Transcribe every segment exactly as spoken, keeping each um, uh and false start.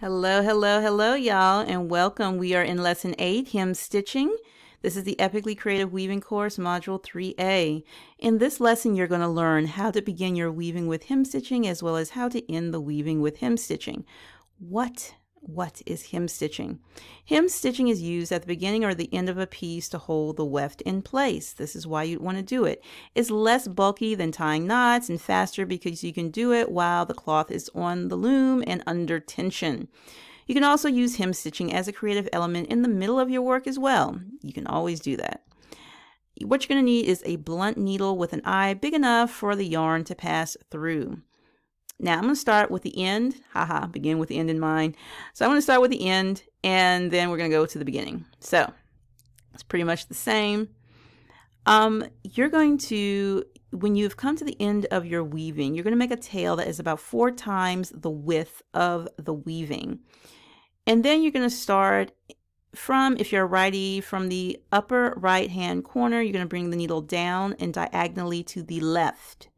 Hello, hello, hello, y'all, and welcome. We are in Lesson eight, Hem Stitching. This is the Epically Creative Weaving Course, Module three A. In this lesson, you're going to learn how to begin your weaving with hem stitching, as well as how to end the weaving with hem stitching. What? What is hem stitching? Hem stitching is used at the beginning or the end of a piece to hold the weft in place. This is why you'd want to do it. It's less bulky than tying knots and faster because you can do it while the cloth is on the loom and under tension. You can also use hem stitching as a creative element in the middle of your work as well. You can always do that. What you're going to need is a blunt needle with an eye big enough for the yarn to pass through. Now I'm going to start with the end, haha, begin with the end in mind. So I'm going to start with the end and then we're going to go to the beginning. So it's pretty much the same. Um, you're going to, when you've come to the end of your weaving, you're going to make a tail that is about four times the width of the weaving. And then you're going to start from, if you're a righty, from the upper right hand corner, you're going to bring the needle down and diagonally to the left.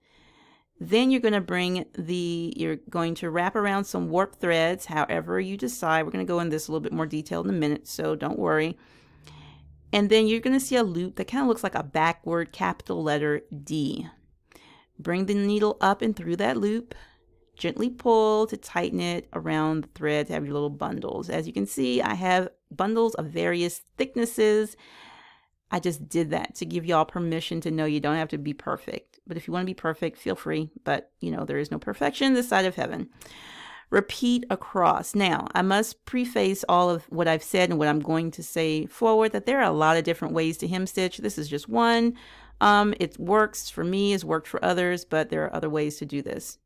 Then you're going to bring the, you're going to wrap around some warp threads, however you decide. We're going to go in this a little bit more detail in a minute, so don't worry. And then you're going to see a loop that kind of looks like a backward capital letter D. Bring the needle up and through that loop. Gently pull to tighten it around the thread to have your little bundles. As you can see, I have bundles of various thicknesses. I just did that to give y'all permission to know you don't have to be perfect. But if you want to be perfect, feel free. But, you know, there is no perfection this side of heaven. Repeat across. Now, I must preface all of what I've said and what I'm going to say forward, that there are a lot of different ways to hem stitch. This is just one. Um, it works for me, it's worked for others, but there are other ways to do this.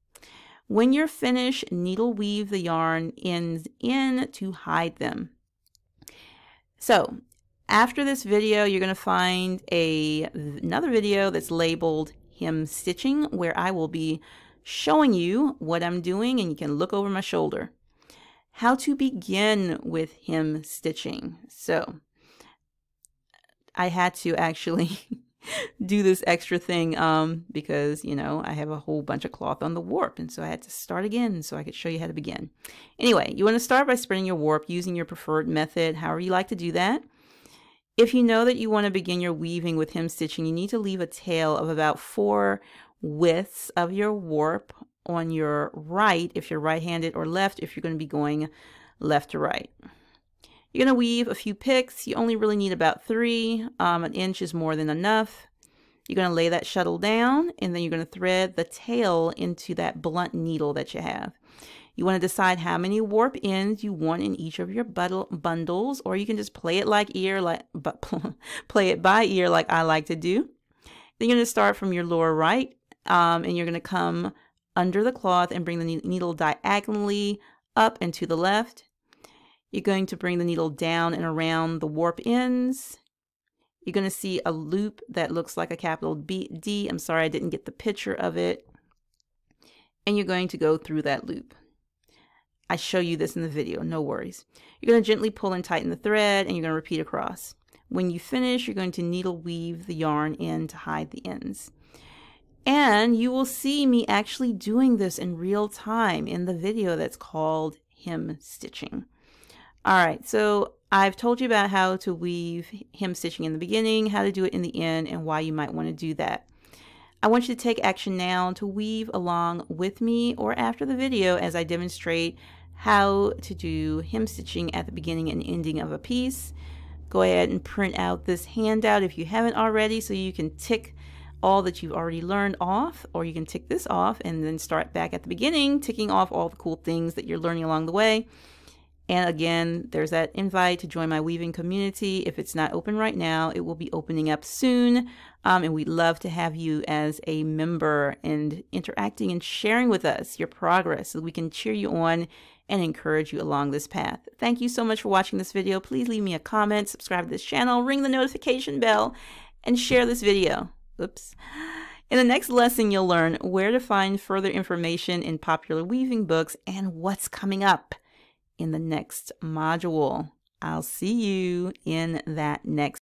When you're finished, needle weave the yarn ends in to hide them. So, after this video, you're going to find a, another video that's labeled Hem Stitching, where I will be showing you what I'm doing and you can look over my shoulder. How to begin with hem stitching. So I had to actually do this extra thing um, because, you know, I have a whole bunch of cloth on the warp, and so I had to start again so I could show you how to begin. Anyway, you want to start by spreading your warp using your preferred method, however you like to do that. If you know that you want to begin your weaving with hem stitching, you need to leave a tail of about four widths of your warp on your right, if you're right-handed, or left, if you're going to be going left to right. You're going to weave a few picks. You only really need about three. Um, an inch is more than enough. You're going to lay that shuttle down, and then you're going to thread the tail into that blunt needle that you have. You want to decide how many warp ends you want in each of your bundles, or you can just play it like ear, like but play it by ear, like I like to do. Then you're going to start from your lower right, um, and you're going to come under the cloth and bring the needle diagonally up and to the left. You're going to bring the needle down and around the warp ends. You're going to see a loop that looks like a capital B, D. I'm sorry, I didn't get the picture of it. And you're going to go through that loop. I show you this in the video, no worries. You're going to gently pull and tighten the thread, and you're going to repeat across. When you finish, you're going to needle weave the yarn in to hide the ends. And you will see me actually doing this in real time in the video that's called Hem Stitching. All right, so I've told you about how to weave hem stitching in the beginning, how to do it in the end, and why you might want to do that. I want you to take action now to weave along with me or after the video as I demonstrate how to do hem stitching at the beginning and ending of a piece. Go ahead and print out this handout if you haven't already, so you can tick all that you've already learned off, or you can tick this off and then start back at the beginning, ticking off all the cool things that you're learning along the way. And again, there's that invite to join my weaving community. If it's not open right now, it will be opening up soon. Um, and we'd love to have you as a member and interacting and sharing with us your progress so that we can cheer you on and encourage you along this path. Thank you so much for watching this video. Please leave me a comment, subscribe to this channel, ring the notification bell, and share this video. Oops. In the next lesson, you'll learn where to find further information in popular weaving books and what's coming up in the next module. I'll see you in that next